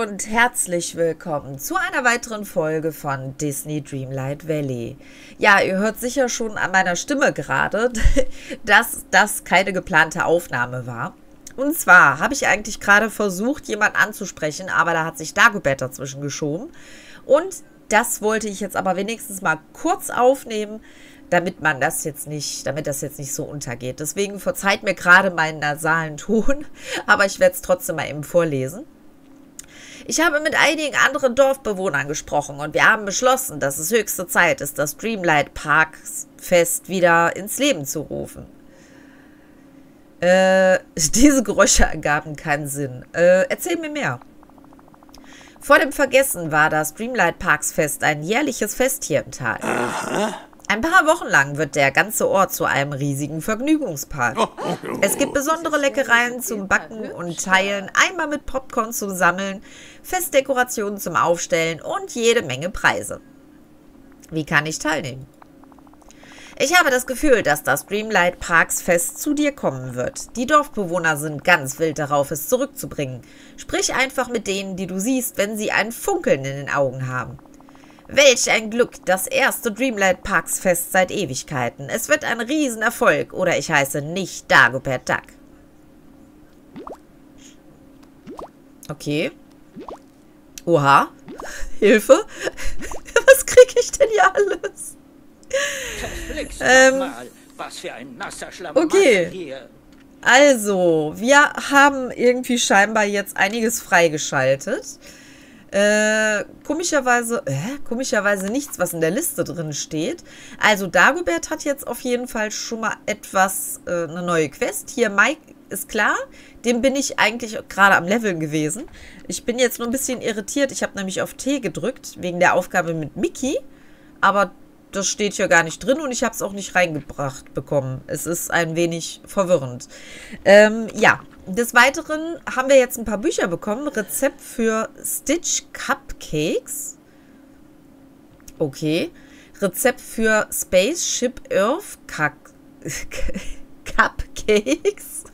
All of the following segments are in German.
und herzlich willkommen zu einer weiteren Folge von Disney Dreamlight Valley. Ja, ihr hört sicher schon an meiner Stimme gerade, dass das keine geplante Aufnahme war. Und zwar habe ich eigentlich gerade versucht, jemanden anzusprechen, aber da hat sich Dagobert dazwischen geschoben. Und das wollte ich jetzt aber wenigstens mal kurz aufnehmen, damit das jetzt nicht so untergeht. Deswegen verzeiht mir gerade meinen nasalen Ton, aber ich werde es trotzdem mal eben vorlesen. Ich habe mit einigen anderen Dorfbewohnern gesprochen und wir haben beschlossen, dass es höchste Zeit ist, das Dreamlight Parks Fest wieder ins Leben zu rufen. Diese Geräusche ergaben keinen Sinn. Erzähl mir mehr. Vor dem Vergessen war das Dreamlight Parks Fest ein jährliches Fest hier im Tal. Aha. Ein paar Wochen lang wird der ganze Ort zu einem riesigen Vergnügungspark. Es gibt besondere Leckereien zum Backen und Teilen, Eimer mit Popcorn zum Sammeln, Festdekorationen zum Aufstellen und jede Menge Preise. Wie kann ich teilnehmen? Ich habe das Gefühl, dass das Dreamlight Parks Fest zu dir kommen wird. Die Dorfbewohner sind ganz wild darauf, es zurückzubringen. Sprich einfach mit denen, die du siehst, wenn sie ein Funkeln in den Augen haben. Welch ein Glück, das erste Dreamlight Parks Fest seit Ewigkeiten. Es wird ein Riesenerfolg, oder ich heiße nicht Dagobert Duck. Okay. Oha. Hilfe. Was krieg ich denn hier alles? Was für ein nasser Schlamassel hier. Also, wir haben irgendwie scheinbar jetzt einiges freigeschaltet. Komischerweise nichts, was in der Liste drin steht. Also Dagobert hat jetzt auf jeden Fall schon mal etwas, eine neue Quest. Hier Mike ist klar, dem bin ich eigentlich gerade am Leveln gewesen. Ich bin jetzt nur ein bisschen irritiert. Ich habe nämlich auf T gedrückt, wegen der Aufgabe mit Mickey. Aber das steht hier gar nicht drin und ich habe es auch nicht reingebracht bekommen. Es ist ein wenig verwirrend. Ja. Des Weiteren haben wir jetzt ein paar Bücher bekommen. Rezept für Stitch Cupcakes. Okay. Rezept für Spaceship Earth Cupcakes.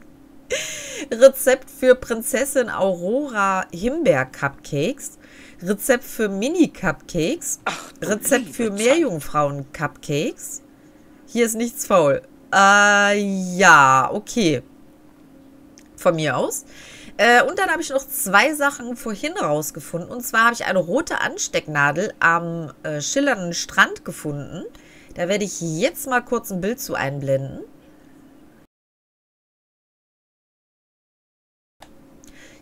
Rezept für Prinzessin Aurora Himbeer Cupcakes. Rezept für Mini Cupcakes. Rezept für Meerjungfrauen Cupcakes. Hier ist nichts faul. Ja, okay. Von mir aus. Und dann habe ich noch zwei Sachen vorhin rausgefunden. Und zwar habe ich eine rote Anstecknadel am schillernden Strand gefunden. Da werde ich jetzt mal kurz ein Bild zu einblenden.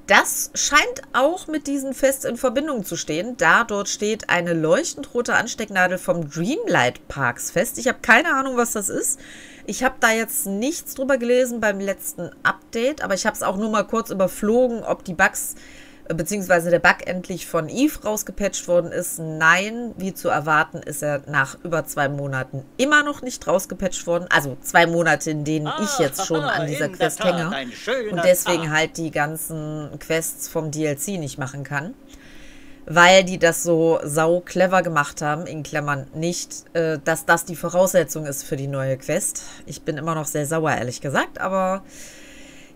Das scheint auch mit diesem Fest in Verbindung zu stehen, da dort steht eine leuchtend rote Anstecknadel vom Dreamlight Parks Fest. Ich habe keine Ahnung, was das ist. Ich habe da jetzt nichts drüber gelesen beim letzten Update, aber ich habe es auch nur mal kurz überflogen, ob die Bugs, beziehungsweise der Bug endlich von Eve rausgepatcht worden ist. Nein, wie zu erwarten, ist er nach über 2 Monaten immer noch nicht rausgepatcht worden. Also 2 Monate, in denen ich jetzt schon an dieser Quest hänge und deswegen halt die ganzen Quests vom DLC nicht machen kann, weil die das so sau clever gemacht haben, in Klammern nicht, dass das die Voraussetzung ist für die neue Quest. Ich bin immer noch sehr sauer, ehrlich gesagt, aber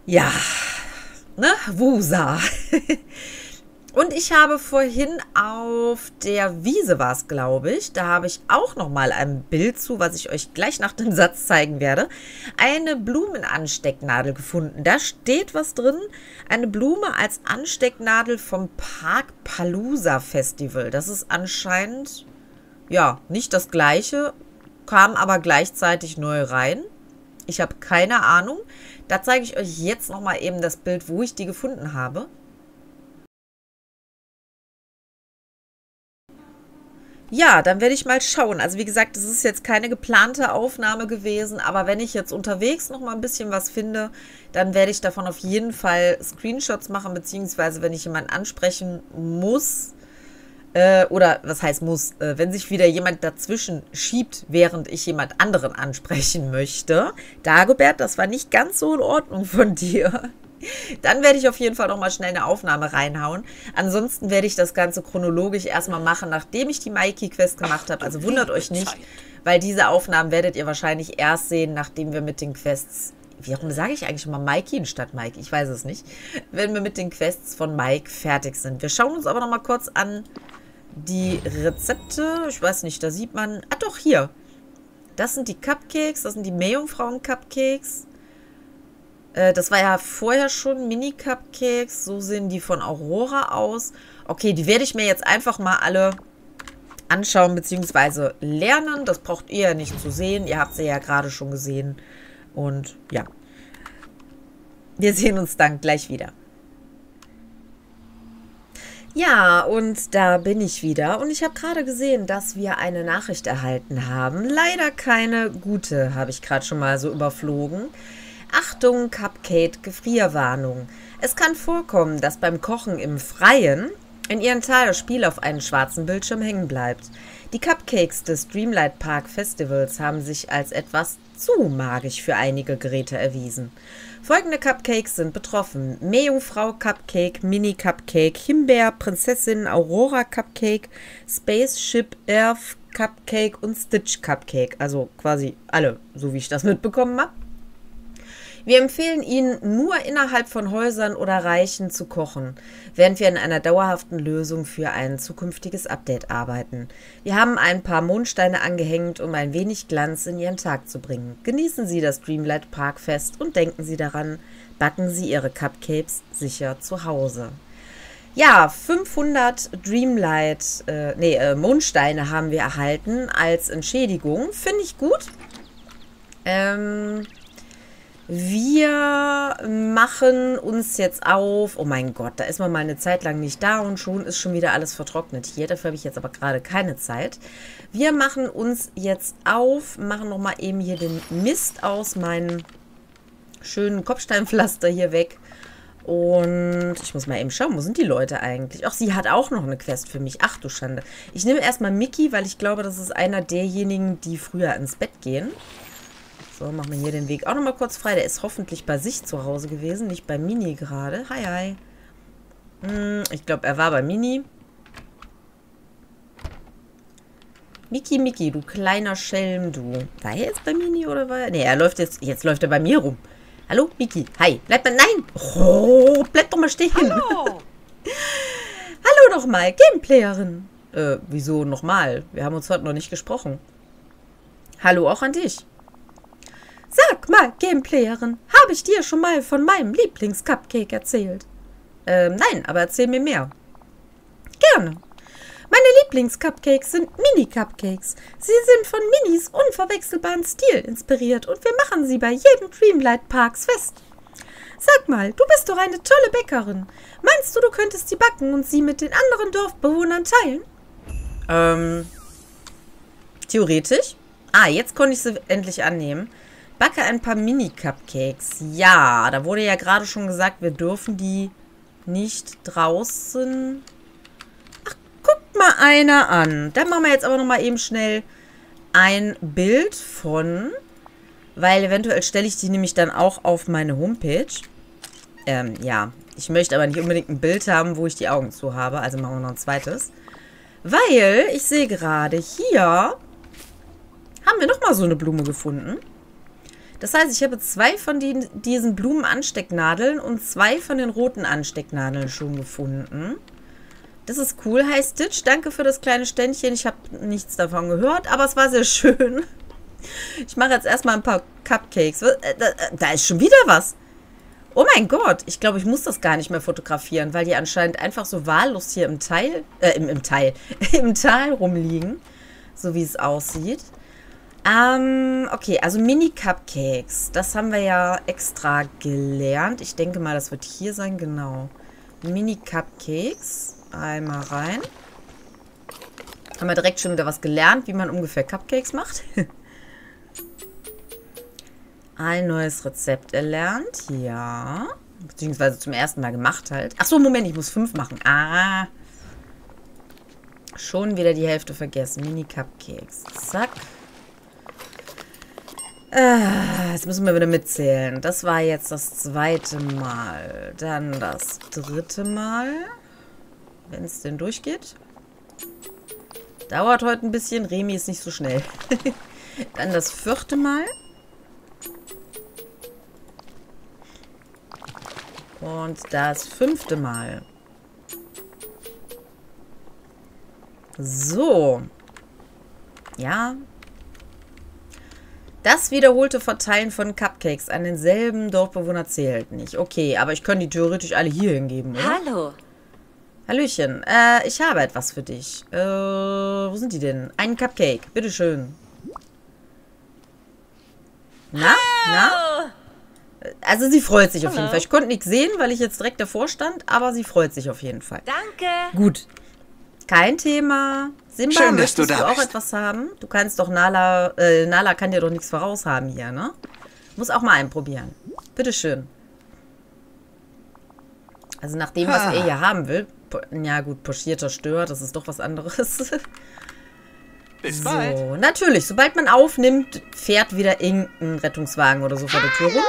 ja, ne, Wusa. Und ich habe vorhin auf der Wiese war es, glaube ich, da habe ich auch nochmal ein Bild zu, was ich euch gleich nach dem Satz zeigen werde, eine Blumenanstecknadel gefunden. Da steht was drin, eine Blume als Anstecknadel vom Park Palooza Festival. Das ist anscheinend, ja, nicht das gleiche, kam aber gleichzeitig neu rein. Ich habe keine Ahnung. Da zeige ich euch jetzt nochmal eben das Bild, wo ich die gefunden habe. Ja, dann werde ich mal schauen. Also wie gesagt, das ist jetzt keine geplante Aufnahme gewesen, aber wenn ich jetzt unterwegs noch mal ein bisschen was finde, dann werde ich davon auf jeden Fall Screenshots machen, beziehungsweise wenn ich jemanden ansprechen muss, oder was heißt muss, wenn sich wieder jemand dazwischen schiebt, während ich jemand anderen ansprechen möchte. Dagobert, das war nicht ganz so in Ordnung von dir. Dann werde ich auf jeden Fall nochmal schnell eine Aufnahme reinhauen. Ansonsten werde ich das Ganze chronologisch erstmal machen, nachdem ich die Mikey-Quest gemacht habe. Also wundert euch nicht, weil diese Aufnahmen werdet ihr wahrscheinlich erst sehen, nachdem wir mit den Quests Warum sage ich eigentlich immer Mikey statt Mike? Ich weiß es nicht. Wenn wir mit den Quests von Mike fertig sind. Wir schauen uns aber noch mal kurz an die Rezepte. Ich weiß nicht, da sieht man... Ah doch, hier. Das sind die Cupcakes. Das sind die Meerjungfrauen-Cupcakes. Das war ja vorher schon Mini-Cupcakes. So sehen die von Aurora aus. Okay, die werde ich mir jetzt einfach mal alle anschauen bzw. lernen. Das braucht ihr ja nicht zu sehen. Ihr habt sie ja gerade schon gesehen. Und ja, wir sehen uns dann gleich wieder. Ja, und da bin ich wieder. Und ich habe gerade gesehen, dass wir eine Nachricht erhalten haben. Leider keine gute, habe ich gerade schon mal so überflogen. Achtung, Cupcake, Gefrierwarnung. Es kann vorkommen, dass beim Kochen im Freien in ihren Teil das Spiel auf einem schwarzen Bildschirm hängen bleibt. Die Cupcakes des Dreamlight Park Festivals haben sich als etwas zu magisch für einige Geräte erwiesen. Folgende Cupcakes sind betroffen: Meerjungfrau Cupcake, Mini Cupcake, Himbeer, Prinzessin Aurora Cupcake, Spaceship Earth Cupcake und Stitch Cupcake. Also quasi alle, so wie ich das mitbekommen habe. Wir empfehlen Ihnen, nur innerhalb von Häusern oder Reichen zu kochen, während wir an einer dauerhaften Lösung für ein zukünftiges Update arbeiten. Wir haben ein paar Mondsteine angehängt, um ein wenig Glanz in Ihren Tag zu bringen. Genießen Sie das Dreamlight Park Fest und denken Sie daran, backen Sie Ihre Cupcakes sicher zu Hause. Ja, 500 Mondsteine haben wir erhalten als Entschädigung. Finde ich gut. Wir machen uns jetzt auf. Oh mein Gott, da ist man mal eine Zeit lang nicht da und schon ist schon wieder alles vertrocknet hier. Dafür habe ich jetzt aber gerade keine Zeit. Wir machen uns jetzt auf, machen nochmal eben hier den Mist aus meinem schönen Kopfsteinpflaster hier weg. Und ich muss mal eben schauen, wo sind die Leute eigentlich? Ach, sie hat auch noch eine Quest für mich. Ach du Schande. Ich nehme erstmal Mickey, weil ich glaube, das ist einer derjenigen, die früher ins Bett gehen. So, machen wir hier den Weg auch nochmal kurz frei. Der ist hoffentlich bei sich zu Hause gewesen, nicht bei Mini gerade. Hi, hi. Ich glaube, er war bei Mini. Mickey, Mickey, du kleiner Schelm, du. War er jetzt bei Mini oder war er? Ne, er läuft jetzt. Jetzt läuft er bei mir rum. Hallo, Mickey. Hi. Bleib mal. Nein! Oh, bleib doch mal stehen. Hallo! Hallo nochmal, Gameplayerin. Wieso nochmal? Wir haben uns heute noch nicht gesprochen. Hallo auch an dich. Sag mal, Gameplayerin, habe ich dir schon mal von meinem Lieblingscupcake erzählt? Nein, aber erzähl mir mehr. Gerne. Meine Lieblingscupcakes sind Mini-Cupcakes. Sie sind von Minis unverwechselbaren Stil inspiriert und wir machen sie bei jedem Dreamlight Parks Fest. Sag mal, du bist doch eine tolle Bäckerin. Meinst du, du könntest sie backen und sie mit den anderen Dorfbewohnern teilen? Theoretisch? Ah, jetzt konnte ich sie endlich annehmen. Backe ein paar Mini-Cupcakes. Ja, da wurde ja gerade schon gesagt, wir dürfen die nicht draußen... Ach, guckt mal einer an. Dann machen wir jetzt aber nochmal eben schnell ein Bild von... Weil eventuell stelle ich die nämlich dann auch auf meine Homepage. Ja, ich möchte aber nicht unbedingt ein Bild haben, wo ich die Augen zu habe. Also machen wir noch ein zweites. Weil ich sehe gerade hier... Haben wir nochmal so eine Blume gefunden. Das heißt, ich habe 2 von diesen Blumen Anstecknadeln und 2 von den roten Anstecknadeln schon gefunden. Das ist cool. Hi Stitch, danke für das kleine Ständchen. Ich habe nichts davon gehört, aber es war sehr schön. Ich mache jetzt erstmal ein paar Cupcakes. Da ist schon wieder was. Oh mein Gott, ich glaube, ich muss das gar nicht mehr fotografieren, weil die anscheinend einfach so wahllos hier im Tal rumliegen. So wie es aussieht. Okay, also Mini-Cupcakes. Das haben wir ja extra gelernt. Ich denke mal, das wird hier sein, genau. Mini-Cupcakes. Einmal rein. Haben wir direkt schon wieder was gelernt, wie man ungefähr Cupcakes macht. Ein neues Rezept erlernt. Ja. Beziehungsweise zum ersten Mal gemacht halt. Achso, Moment, ich muss 5 machen. Ah. Schon wieder die Hälfte vergessen. Mini-Cupcakes. Zack. Jetzt müssen wir wieder mitzählen. Das war jetzt das 2. Mal. Dann das 3. Mal. Wenn es denn durchgeht. Dauert heute ein bisschen. Remy ist nicht so schnell. Dann das 4. Mal. Und das 5. Mal. So. Ja. Das wiederholte Verteilen von Cupcakes an denselben Dorfbewohner zählt nicht. Okay, aber ich kann die theoretisch alle hier hingeben, oder? Hallo. Hallöchen. Ich habe etwas für dich. Wo sind die denn? Ein Cupcake. Bitteschön. Na? Na? Also sie freut sich auf jeden Fall. Ich konnte nichts sehen, weil ich jetzt direkt davor stand, aber sie freut sich auf jeden Fall. Danke. Gut. Kein Thema. Simba, schön, dass möchtest du auch etwas haben? Du kannst doch Nala... Nala kann dir doch nichts voraus haben hier, ne? Muss auch mal einen probieren. Bitteschön. Also nach dem, was er hier haben will... Ja gut, pochierter Stör, das ist doch was anderes. Bis bald. So, natürlich. Sobald man aufnimmt, fährt wieder irgendein Rettungswagen oder so vor der Tür rum.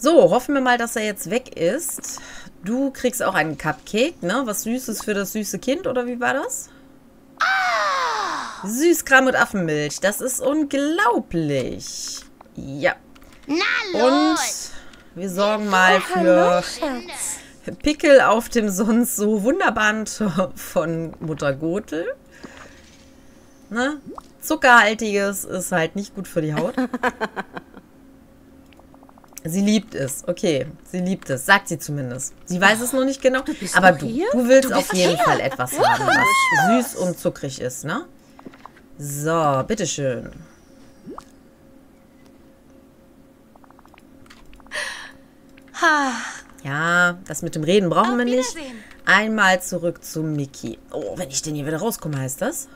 So, hoffen wir mal, dass er jetzt weg ist. Du kriegst auch einen Cupcake, ne? Was Süßes für das süße Kind, oder wie war das? Ah! Süßkram mit Affenmilch. Das ist unglaublich. Ja. Na, und wir sorgen mal für Pickel auf dem sonst so wunderbaren Top von Mutter Gothel. Ne? Zuckerhaltiges ist halt nicht gut für die Haut. Sie liebt es. Okay, sie liebt es. Sagt sie zumindest. Sie weiß es noch nicht genau. Aber du willst auf jeden Fall etwas haben, was süß und zuckrig ist, ne? So, bitteschön. Ja, das mit dem Reden brauchen wir nicht. Einmal zurück zu Mickey. Oh, wenn ich denn hier wieder rauskomme, heißt das?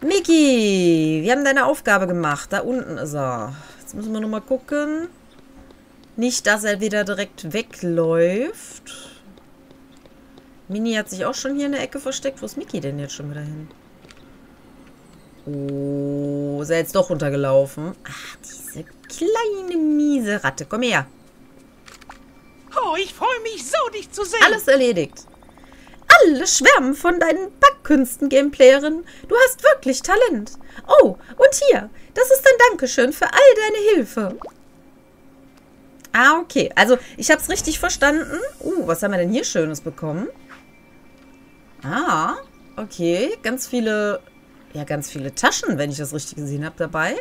Mickey, wir haben deine Aufgabe gemacht. Da unten ist er. Jetzt müssen wir nochmal gucken. Nicht, dass er wieder direkt wegläuft. Mini hat sich auch schon hier in der Ecke versteckt. Wo ist Mickey denn jetzt schon wieder hin? Oh, ist er jetzt doch runtergelaufen. Ach, diese kleine miese Ratte. Komm her. Oh, ich freue mich so, dich zu sehen. Alles erledigt. Alle schwärmen von deinen Backkünsten, Gameplayerin. Du hast wirklich Talent. Oh, und hier. Das ist ein Dankeschön für all deine Hilfe. Ah, okay. Also, ich habe es richtig verstanden. Was haben wir denn hier Schönes bekommen? Ah, okay. Ganz viele... Ja, ganz viele Taschen, wenn ich das richtig gesehen habe, dabei.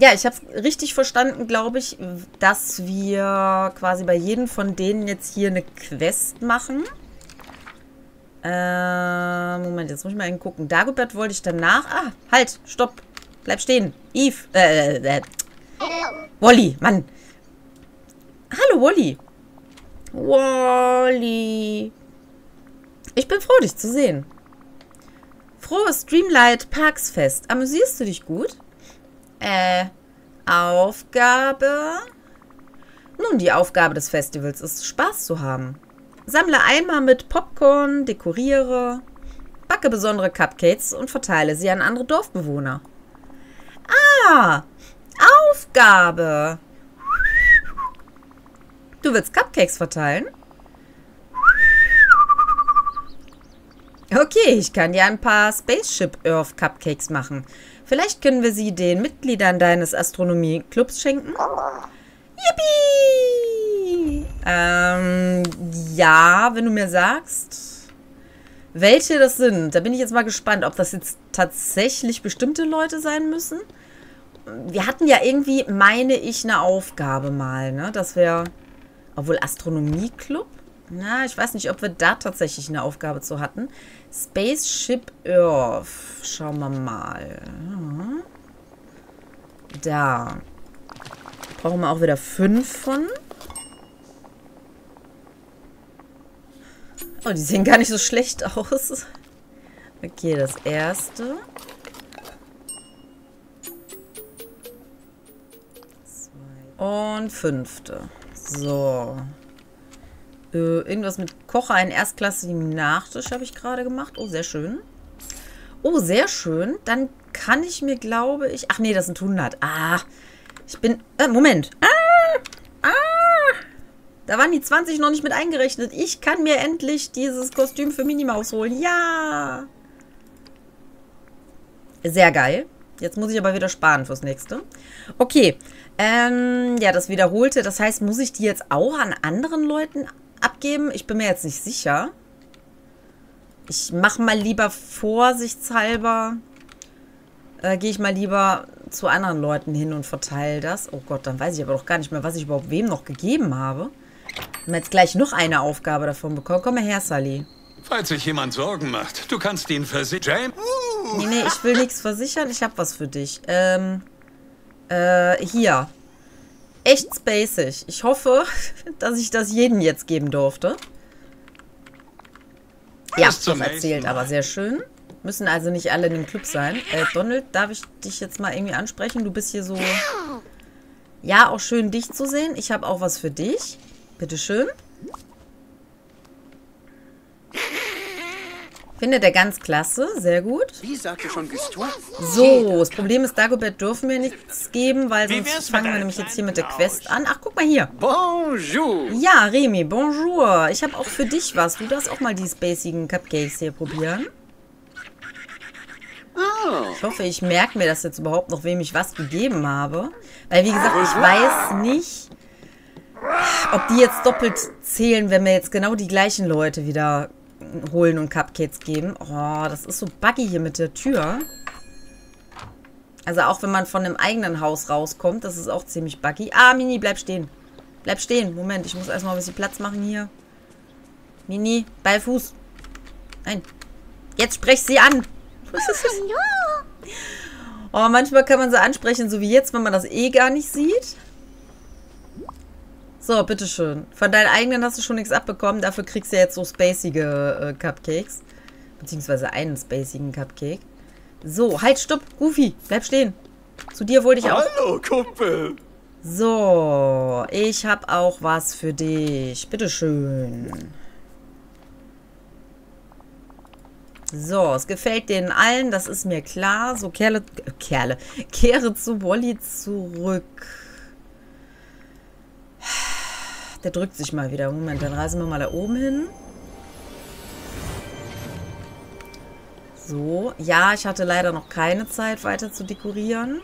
Ja, ich habe es richtig verstanden, glaube ich, dass wir quasi bei jedem von denen jetzt hier eine Quest machen. Moment, jetzt muss ich mal hingucken. Dagobert wollte ich danach... Ah, halt, stopp. Bleib stehen. Wall-E, Mann. Hallo, Wall-E. Wall-E. Ich bin froh, dich zu sehen. Frohes Dreamlight Parks Fest. Amüsierst du dich gut? Aufgabe? Nun, die Aufgabe des Festivals ist, Spaß zu haben. Sammle Eimer mit Popcorn, dekoriere, backe besondere Cupcakes und verteile sie an andere Dorfbewohner. Ah, Aufgabe! Du willst Cupcakes verteilen? Okay, ich kann dir ein paar Spaceship Earth Cupcakes machen. Vielleicht können wir sie den Mitgliedern deines Astronomie-Clubs schenken. Yippie! Ja, wenn du mir sagst, welche das sind. Da bin ich jetzt mal gespannt, ob das jetzt tatsächlich bestimmte Leute sein müssen. Wir hatten ja irgendwie, meine ich, eine Aufgabe mal, ne? Dass wir, obwohl Astronomie-Club? Na, ich weiß nicht, ob wir da tatsächlich eine Aufgabe zu hatten. Spaceship Earth. Schauen wir mal. Da. Brauchen wir auch wieder 5 von. Oh, die sehen gar nicht so schlecht aus. Okay, das erste. Und 5. So. Irgendwas mit Kocher, einen erstklassigen Nachtisch habe ich gerade gemacht. Oh, sehr schön. Oh, sehr schön. Dann kann ich mir, glaube ich... Ach nee, das sind 100. Ah, ich bin... Moment. Da waren die 20 noch nicht mit eingerechnet. Ich kann mir endlich dieses Kostüm für Minimaus holen. Ja! Sehr geil. Jetzt muss ich aber wieder sparen fürs nächste. Okay. Ja, das Wiederholte. Das heißt, muss ich die jetzt auch an anderen Leuten abgeben? Ich bin mir jetzt nicht sicher. Ich mache mal lieber vorsichtshalber. Gehe ich mal lieber zu anderen Leuten hin und verteile das. Oh Gott, dann weiß ich aber doch gar nicht mehr, was ich überhaupt wem noch gegeben habe. Wenn wir jetzt gleich noch eine Aufgabe davon bekommen. Komm mal her, Sally. Falls sich jemand Sorgen macht, du kannst ihn versichern. Nee, ich will nichts versichern. Ich habe was für dich. Hier. Echt spacig. Ich hoffe, dass ich das jedem jetzt geben durfte. Ja, das erzählt aber sehr schön. Müssen also nicht alle in dem Club sein. Donald, darf ich dich jetzt mal irgendwie ansprechen? Du bist hier so... Ja, auch schön, dich zu sehen. Ich habe auch was für dich. Bitteschön. Findet er ganz klasse. Sehr gut. So, das Problem ist, Dagobert dürfen wir nichts geben, weil sonst fangen wir nämlich jetzt hier mit der Quest an. Ach, guck mal hier. Bonjour. Ja, Remy, bonjour. Ich habe auch für dich was. Du darfst auch mal die spacigen Cupcakes hier probieren. Ich hoffe, ich merke mir das jetzt überhaupt noch, wem ich was gegeben habe. Weil, wie gesagt, ich weiß nicht, ob die jetzt doppelt zählen, wenn wir jetzt genau die gleichen Leute wieder holen und Cupcakes geben. Oh, das ist so buggy hier mit der Tür. Also auch wenn man von einem eigenen Haus rauskommt, das ist auch ziemlich buggy. Ah, Mini, bleib stehen. Bleib stehen. Moment, ich muss erstmal ein bisschen Platz machen hier. Mini, bei Fuß. Nein. Jetzt sprech sie an. Oh, manchmal kann man sie ansprechen, so wie jetzt, wenn man das eh gar nicht sieht. So, bitteschön. Von deinen eigenen hast du schon nichts abbekommen. Dafür kriegst du jetzt so spacige Cupcakes. Beziehungsweise einen spacigen Cupcake. So, halt, stopp, Goofy, bleib stehen. Zu dir wollte ich auch. Hallo, Kumpel. So, ich habe auch was für dich. Bitteschön. So, es gefällt denen allen, das ist mir klar. So, kehre zu Wall-E zurück. Der drückt sich mal wieder. Moment, dann reisen wir mal da oben hin. So, ja, ich hatte leider noch keine Zeit, weiter zu dekorieren.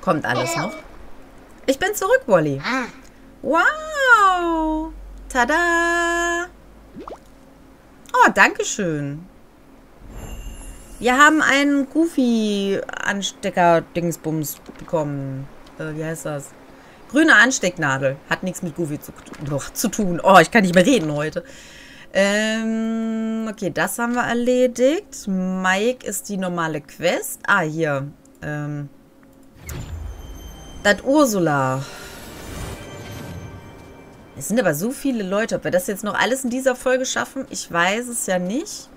Kommt alles noch. Ich bin zurück, Wall-E. Wow! Tada! Oh, dankeschön. Wir haben einen Goofy-Anstecker-Dingsbums bekommen. Wie heißt das? Grüne Anstecknadel. Hat nichts mit Goofy zu tun. Oh, ich kann nicht mehr reden heute. Okay, das haben wir erledigt. Mike ist die normale Quest. Ah, hier. Das Ursula. Es sind aber so viele Leute. Ob wir das jetzt noch alles in dieser Folge schaffen, ich weiß es ja nicht.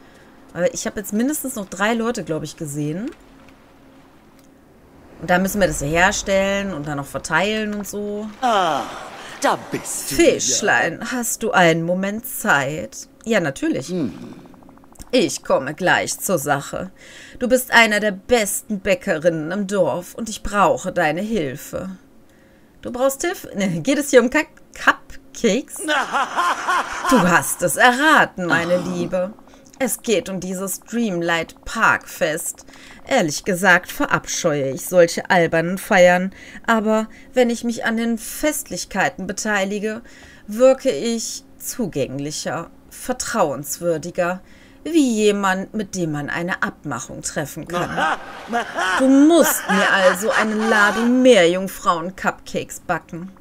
Aber ich habe jetzt mindestens noch 3 Leute, glaube ich, gesehen. Und da müssen wir das herstellen und dann noch verteilen und so. Ah, da bist du. Fischlein, ja. Hast du einen Moment Zeit? Ja, natürlich. Hm. Ich komme gleich zur Sache. Du bist einer der besten Bäckerinnen im Dorf und ich brauche deine Hilfe. Du brauchst Hilfe? Nee, geht es hier um Cupcakes? Du hast es erraten, meine Liebe. Es geht um dieses Dreamlight Parks Fest. Ehrlich gesagt verabscheue ich solche albernen Feiern, aber wenn ich mich an den Festlichkeiten beteilige, wirke ich zugänglicher, vertrauenswürdiger, wie jemand, mit dem man eine Abmachung treffen kann. Du musst mir also eine Ladung Meerjungfrauen-Cupcakes backen.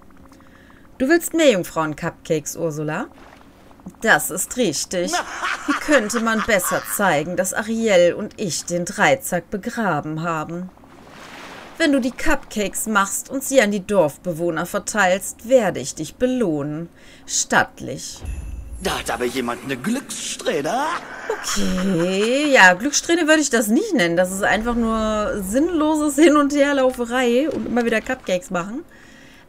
Du willst Meerjungfrauen-Cupcakes, Ursula? Das ist richtig. Wie könnte man besser zeigen, dass Ariel und ich den Dreizack begraben haben? Wenn du die Cupcakes machst und sie an die Dorfbewohner verteilst, werde ich dich belohnen. Stattlich. Da hat aber jemand eine Glückssträhne. Okay, ja, Glückssträhne würde ich das nicht nennen. Das ist einfach nur sinnloses Hin- und Herlauferei und immer wieder Cupcakes machen.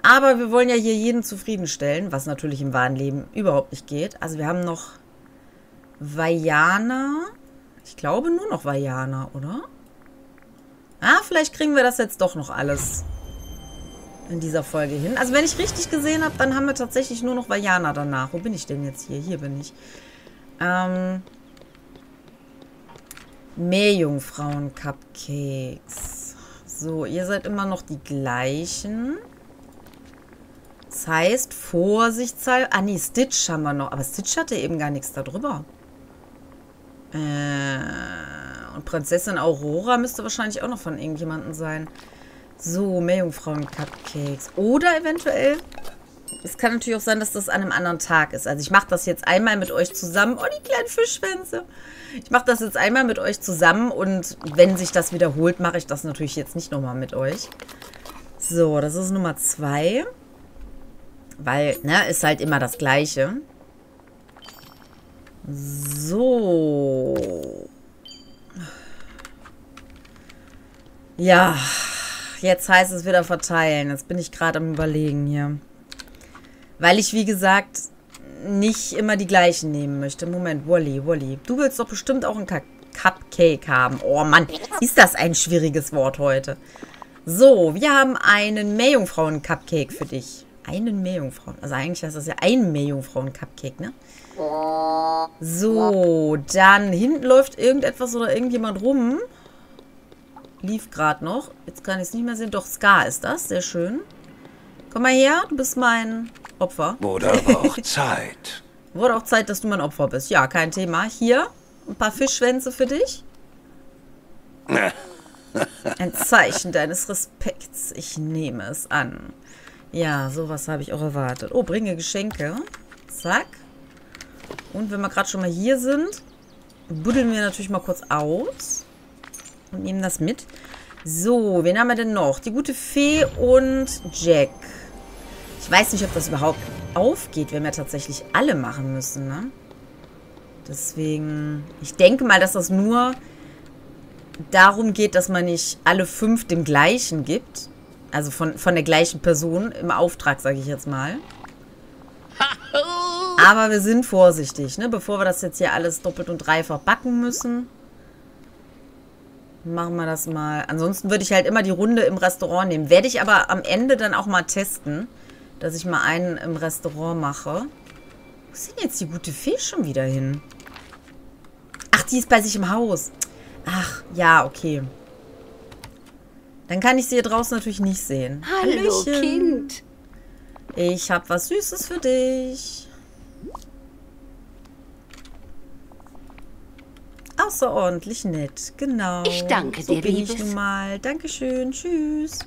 Aber wir wollen ja hier jeden zufriedenstellen, was natürlich im wahren Leben überhaupt nicht geht. Also wir haben noch Vaiana. Ich glaube nur noch Vaiana, oder? Ah, vielleicht kriegen wir das jetzt doch noch alles in dieser Folge hin. Also wenn ich richtig gesehen habe, dann haben wir tatsächlich nur noch Vaiana danach. Wo bin ich denn jetzt hier? Hier bin ich. Meerjungfrauen-Cupcakes. So, ihr seid immer noch die gleichen. Das heißt, vorsichtshalber... Ah, nee, Stitch haben wir noch. Aber Stitch hatte eben gar nichts darüber. Und Prinzessin Aurora müsste wahrscheinlich auch noch von irgendjemandem sein. So, Meerjungfrauen-Cupcakes. Oder eventuell... Es kann natürlich auch sein, dass das an einem anderen Tag ist. Also ich mache das jetzt einmal mit euch zusammen. Oh, die kleinen Fischschwänze. Ich mache das jetzt einmal mit euch zusammen. Und wenn sich das wiederholt, mache ich das natürlich jetzt nicht nochmal mit euch. So, das ist Nummer 2. Weil, ne, ist halt immer das Gleiche. So. Ja, jetzt heißt es wieder verteilen. Jetzt bin ich gerade am Überlegen hier. Weil ich, wie gesagt, nicht immer die gleichen nehmen möchte. Moment, Wall-E, Wall-E. Du willst doch bestimmt auch ein Cupcake haben. Oh Mann, ist das ein schwieriges Wort heute. So, wir haben einen Meerjungfrauen-Cupcake für dich. Einen Meerjungfrauen. Also eigentlich heißt das ja ein Meerjungfrauen-Cupcake, ne? So, dann hinten läuft irgendetwas oder irgendjemand rum. Lief gerade noch. Jetzt kann ich es nicht mehr sehen. Doch, Scar ist das. Sehr schön. Komm mal her, du bist mein... Opfer. Wurde aber auch Zeit. Wurde auch Zeit, dass du mein Opfer bist. Ja, kein Thema. Hier, ein paar Fischschwänze für dich. Ein Zeichen deines Respekts. Ich nehme es an. Ja, sowas habe ich auch erwartet. Oh, bringe Geschenke. Zack. Und wenn wir gerade schon mal hier sind, buddeln wir natürlich mal kurz aus. Und nehmen das mit. So, wen haben wir denn noch? Die gute Fee und Jack. Ich weiß nicht, ob das überhaupt aufgeht, wenn wir tatsächlich alle machen müssen, ne? Deswegen, ich denke mal, dass das nur darum geht, dass man nicht alle 5 dem gleichen gibt. Also von der gleichen Person im Auftrag, sage ich jetzt mal. Aber wir sind vorsichtig, ne? Bevor wir das jetzt hier alles doppelt und dreifach backen müssen, machen wir das mal. Ansonsten würde ich halt immer die Runde im Restaurant nehmen. Werde ich aber am Ende dann auch mal testen, dass ich mal einen im Restaurant mache. Wo ist denn jetzt die gute Fee schon wieder hin? Ach, die ist bei sich im Haus. Ach, ja, okay. Dann kann ich sie hier draußen natürlich nicht sehen. Hallo, Kind. Ich habe was Süßes für dich. Außerordentlich nett, genau. Ich danke dir, Liebes. So bin ich nun mal. Dankeschön, tschüss.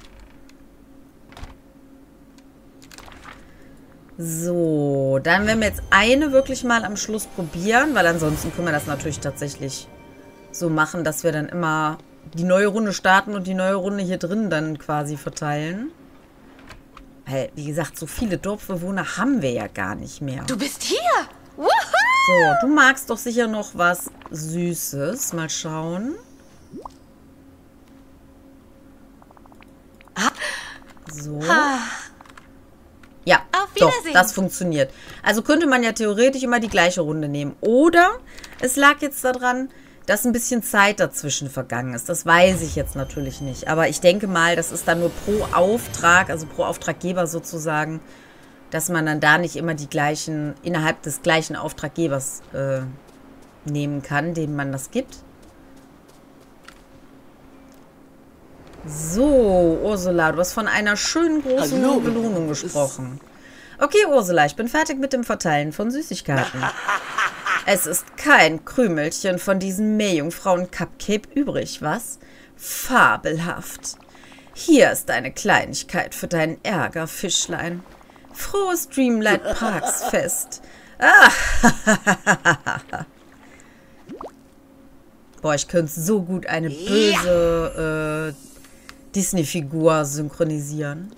So, dann werden wir jetzt eine wirklich mal am Schluss probieren, weil ansonsten können wir das natürlich tatsächlich so machen, dass wir dann immer die neue Runde starten und die neue Runde hier drin dann quasi verteilen. Weil, wie gesagt, so viele Dorfbewohner haben wir ja gar nicht mehr. Du bist hier! Woohoo! So, du magst doch sicher noch was Süßes. Mal schauen. So. Ja, doch, das funktioniert. Also könnte man ja theoretisch immer die gleiche Runde nehmen. Oder es lag jetzt daran, dass ein bisschen Zeit dazwischen vergangen ist. Das weiß ich jetzt natürlich nicht. Aber ich denke mal, das ist dann nur pro Auftrag, also pro Auftraggeber sozusagen, dass man dann da nicht immer die gleichen, innerhalb des gleichen Auftraggebers nehmen kann, dem man das gibt. So, Ursula, du hast von einer schönen großen Belohnung gesprochen. Okay, Ursula, ich bin fertig mit dem Verteilen von Süßigkeiten. Es ist kein Krümelchen von diesen Meerjungfrauen-Cupcake übrig, was? Fabelhaft. Hier ist eine Kleinigkeit für deinen Ärger, Fischlein. Frohes Dreamlight Parks Fest. Ah, boah, ich könnte so gut eine böse... Disney-Figur synchronisieren.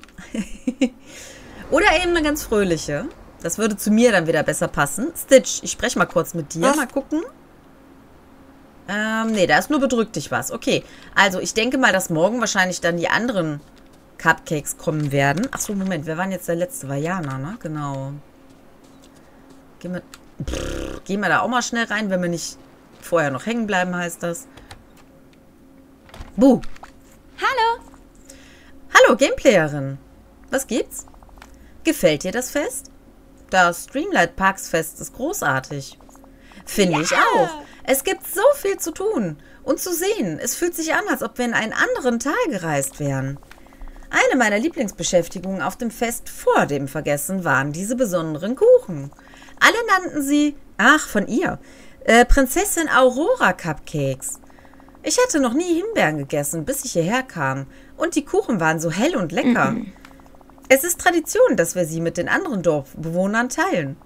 Oder eben eine ganz fröhliche. Das würde zu mir dann wieder besser passen. Stitch, ich spreche mal kurz mit dir. Was? Mal gucken. Nee, da ist nur bedrückt dich was. Okay, also ich denke mal, dass morgen wahrscheinlich dann die anderen Cupcakes kommen werden. Achso, Moment, wir waren jetzt der letzte Vaiana, ne? Genau. Gehen wir da auch mal schnell rein, wenn wir nicht vorher noch hängen bleiben, heißt das. Buh! Hallo! Hallo, Gameplayerin! Was gibt's? Gefällt dir das Fest? Das Dreamlight Parks Fest ist großartig. Finde ich auch. Es gibt so viel zu tun. und zu sehen. Es fühlt sich an, als ob wir in einen anderen Tal gereist wären. Eine meiner Lieblingsbeschäftigungen auf dem Fest vor dem Vergessen waren diese besonderen Kuchen. Alle nannten sie, Prinzessin Aurora Cupcakes. Ich hatte noch nie Himbeeren gegessen, bis ich hierher kam. Und die Kuchen waren so hell und lecker. Mhm. Es ist Tradition, dass wir sie mit den anderen Dorfbewohnern teilen.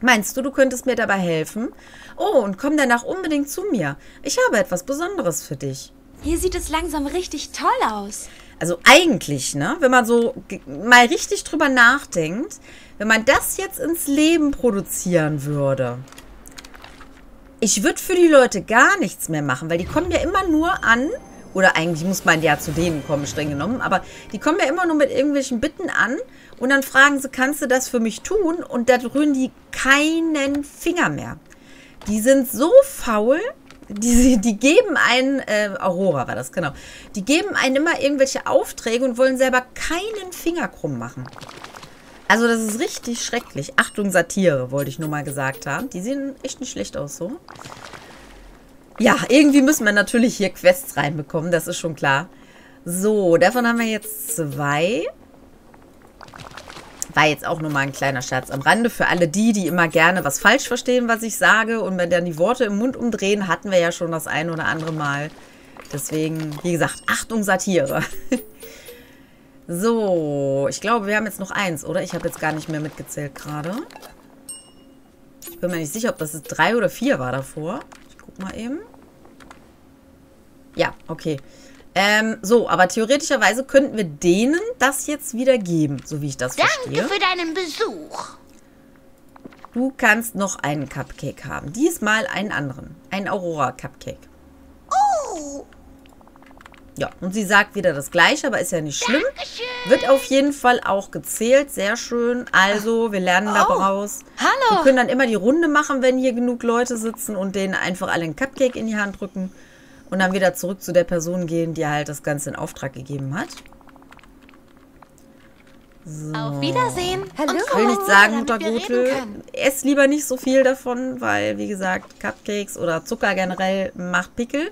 Meinst du, du könntest mir dabei helfen? Oh, und komm danach unbedingt zu mir. Ich habe etwas Besonderes für dich. Hier sieht es langsam richtig toll aus. Also eigentlich, ne? Wenn man so mal richtig drüber nachdenkt, wenn man das jetzt ins Leben produzieren würde. Ich würde für die Leute gar nichts mehr machen, weil die kommen ja immer nur an, oder eigentlich muss man ja zu denen kommen, streng genommen, aber die kommen ja immer nur mit irgendwelchen Bitten an und dann fragen sie, kannst du das für mich tun? Und da rühren die keinen Finger mehr. Die sind so faul, die geben einen, Aurora war das, genau, die geben einen immer irgendwelche Aufträge und wollen selber keinen Finger krumm machen. Also das ist richtig schrecklich. Achtung, Satire, wollte ich nur mal gesagt haben. Die sehen echt nicht schlecht aus, so. Ja, irgendwie müssen wir natürlich hier Quests reinbekommen, das ist schon klar. So, davon haben wir jetzt 2. War jetzt auch nochmal ein kleiner Scherz am Rande. Für alle die immer gerne was falsch verstehen, was ich sage. Und wenn dann die Worte im Mund umdrehen, hatten wir ja schon das ein oder andere Mal. Deswegen, wie gesagt, Achtung, Satire. So, ich glaube, wir haben jetzt noch 1, oder? Ich habe jetzt gar nicht mehr mitgezählt gerade. Ich bin mir nicht sicher, ob das 3 oder 4 war davor. Ich guck mal eben. Ja, okay. So, aber theoretischerweise könnten wir denen das jetzt wieder geben, so wie ich das verstehe. Danke für deinen Besuch. Du kannst noch einen Cupcake haben. Diesmal einen anderen. Einen Aurora-Cupcake. Oh! Ja, und sie sagt wieder das Gleiche, aber ist ja nicht schlimm. Dankeschön. Wird auf jeden Fall auch gezählt. Sehr schön. Also, wir lernen daraus. Hallo. Wir können dann immer die Runde machen, wenn hier genug Leute sitzen und denen einfach alle einen Cupcake in die Hand drücken. Und dann wieder zurück zu der Person gehen, die halt das Ganze in Auftrag gegeben hat. So. Auf Wiedersehen. Hallo. Ich will nicht sagen, Mutter Gothel, ess lieber nicht so viel davon, weil, wie gesagt, Cupcakes oder Zucker generell macht Pickel.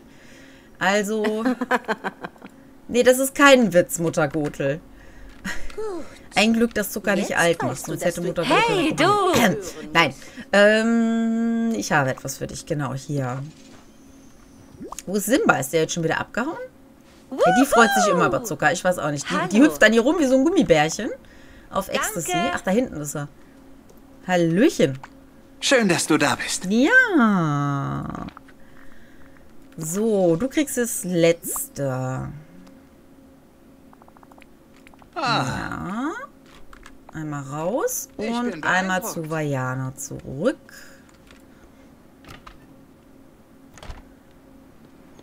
Also, nee, das ist kein Witz, Mutter Gothel. Ein Glück, dass Zucker nicht alt macht, sonst hätte Mutter Gothel... Hey, du! Nein, ich habe etwas für dich, genau, hier. Wo ist Simba? Ist der jetzt schon wieder abgehauen? Ja, die freut sich immer über Zucker, ich weiß auch nicht. Die hüpft dann hier rum wie so ein Gummibärchen auf Ecstasy. Ach, da hinten ist er. Hallöchen. Schön, dass du da bist. Ja... So, du kriegst das letzte. Ja. Einmal raus und einmal zu Vaiana zurück.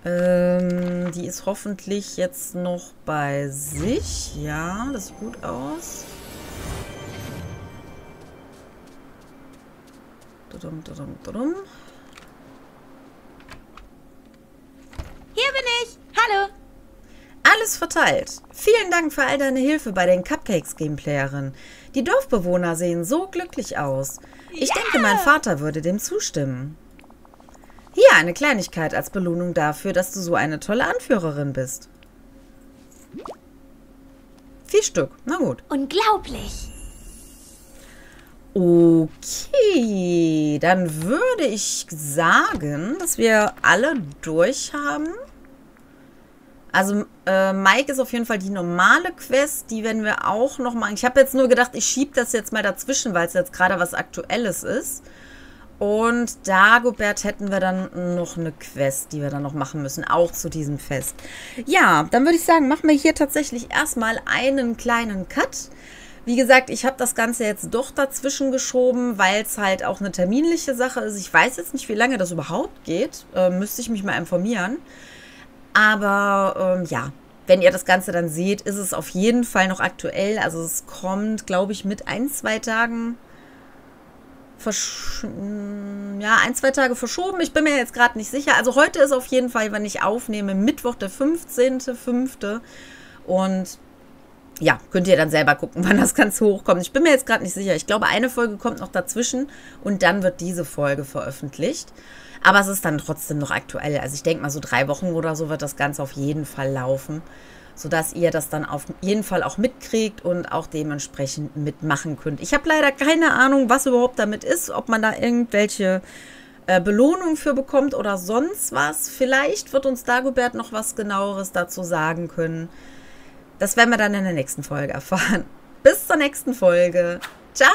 Die ist hoffentlich jetzt noch bei sich. Ja, das sieht gut aus. Hier bin ich. Hallo. Alles verteilt. Vielen Dank für all deine Hilfe bei den Cupcakes-Gameplayerin. Die Dorfbewohner sehen so glücklich aus. Ich denke, mein Vater würde dem zustimmen. Hier eine Kleinigkeit als Belohnung dafür, dass du so eine tolle Anführerin bist. 4 Stück. Na gut. Unglaublich. Okay, dann würde ich sagen, dass wir alle durch haben. Also Mike ist auf jeden Fall die normale Quest, die werden wir auch noch machen. Ich habe jetzt nur gedacht, ich schiebe das jetzt mal dazwischen, weil es jetzt gerade was Aktuelles ist. Und Dagobert hätten wir dann noch eine Quest, die wir dann noch machen müssen, auch zu diesem Fest. Ja, dann würde ich sagen, machen wir hier tatsächlich erstmal einen kleinen Cut. Wie gesagt, ich habe das Ganze jetzt doch dazwischen geschoben, weil es halt auch eine terminliche Sache ist. Ich weiß jetzt nicht, wie lange das überhaupt geht. Müsste ich mich mal informieren. Aber ja, wenn ihr das Ganze dann seht, ist es auf jeden Fall noch aktuell. Also es kommt, glaube ich, mit 1, 2 Tagen ja, 1, 2 Tage verschoben. Ich bin mir jetzt gerade nicht sicher. Also heute ist auf jeden Fall, wenn ich aufnehme, Mittwoch, der 15.05. Und... ja, könnt ihr dann selber gucken, wann das Ganze hochkommt. Ich bin mir jetzt gerade nicht sicher. Ich glaube, eine Folge kommt noch dazwischen und dann wird diese Folge veröffentlicht. Aber es ist dann trotzdem noch aktuell. Also ich denke mal, so 3 Wochen oder so wird das Ganze auf jeden Fall laufen, sodass ihr das dann auf jeden Fall auch mitkriegt und auch dementsprechend mitmachen könnt. Ich habe leider keine Ahnung, was überhaupt damit ist, ob man da irgendwelche Belohnung für bekommt oder sonst was. Vielleicht wird uns Dagobert noch was Genaueres dazu sagen können. Das werden wir dann in der nächsten Folge erfahren. Bis zur nächsten Folge. Ciao!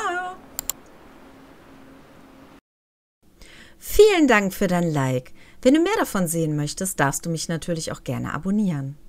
Vielen Dank für dein Like. Wenn du mehr davon sehen möchtest, darfst du mich natürlich auch gerne abonnieren.